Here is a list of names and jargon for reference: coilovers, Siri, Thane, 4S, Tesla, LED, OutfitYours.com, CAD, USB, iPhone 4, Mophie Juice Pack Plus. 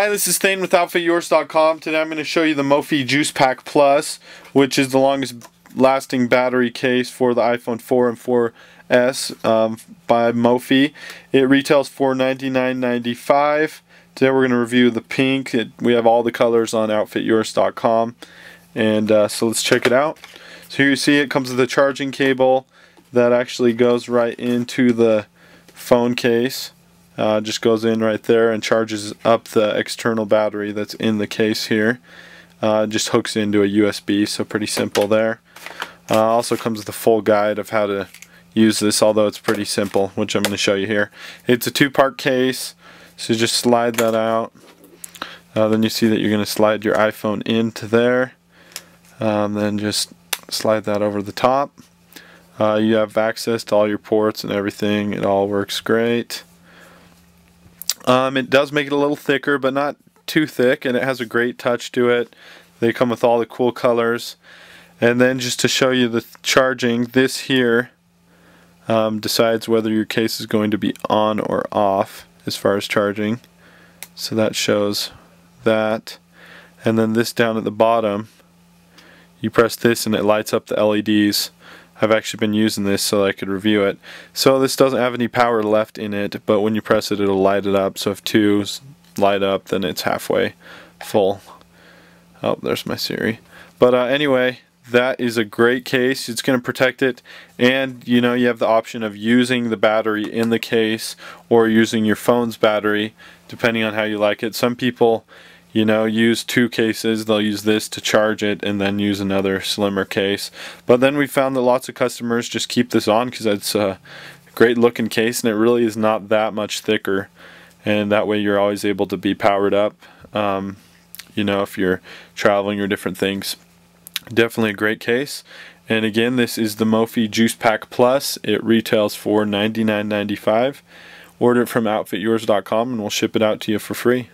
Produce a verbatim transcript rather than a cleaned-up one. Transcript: Hi, this is Thane with Outfit Yours dot com. Today I'm going to show you the Mophie Juice Pack Plus, which is the longest lasting battery case for the iPhone four and four S um, by Mophie. It retails for ninety-nine ninety-five. Today we're going to review the pink. It, we have all the colors on Outfit Yours dot com, and uh, so let's check it out. So here you see it comes with a charging cable that actually goes right into the phone case. Uh, just goes in right there and charges up the external battery that's in the case here. Uh, just hooks into a U S B, so pretty simple there. Uh, also comes with a full guide of how to use this, although it's pretty simple, which I'm going to show you here. It's a two-part case, so just slide that out. Uh, then you see that you're going to slide your iPhone into there. Um, then just slide that over the top. Uh, you have access to all your ports and everything. It all works great. Um, it does make it a little thicker, but not too thick, and it has a great touch to it. They come with all the cool colors. And then just to show you the charging, this here um, decides whether your case is going to be on or off as far as charging. So that shows that. And then this down at the bottom, you press this and it lights up the L E Ds. I've actually been using this so I could review it. So this doesn't have any power left in it, but when you press it, it'll light it up. So if two light up, then it's halfway full. Oh, there's my Siri. But uh, anyway, that is a great case. It's going to protect it, and you know, you have the option of using the battery in the case or using your phone's battery, depending on how you like it. Some people, you know, use two cases. They'll use this to charge it and then use another slimmer case. But then we found that lots of customers just keep this on because it's a great looking case, and it really is not that much thicker, and that way you're always able to be powered up, um, you know, if you're traveling or different things. Definitely a great case. And again, this is the Mophie Juice Pack Plus. It retails for ninety-nine ninety-five. Order it from Outfit Yours dot com and we'll ship it out to you for free.